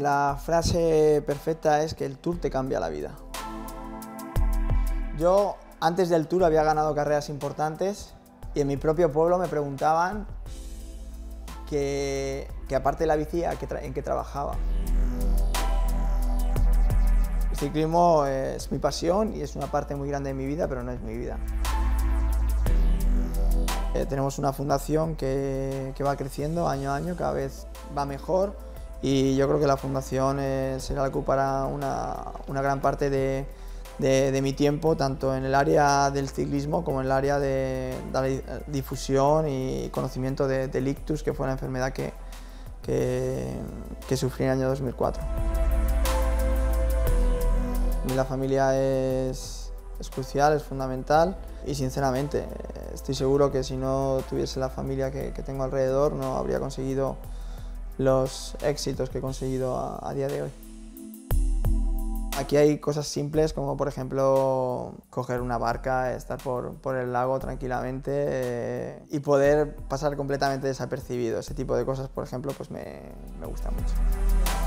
La frase perfecta es que el Tour te cambia la vida. Yo antes del Tour había ganado carreras importantes y en mi propio pueblo me preguntaban que aparte de la bici, en qué trabajaba. El ciclismo es mi pasión y es una parte muy grande de mi vida, pero no es mi vida. Tenemos una fundación que va creciendo año a año, cada vez va mejor y yo creo que la fundación será la que ocupará una gran parte de mi tiempo, tanto en el área del ciclismo como en el área de la difusión y conocimiento del ictus, que fue una enfermedad que sufrí en el año 2004. La familia es crucial, es fundamental y sinceramente estoy seguro que si no tuviese la familia que tengo alrededor no habría conseguido los éxitos que he conseguido a día de hoy. Aquí hay cosas simples como por ejemplo coger una barca, estar por el lago tranquilamente y poder pasar completamente desapercibido. Ese tipo de cosas por ejemplo pues me gusta mucho.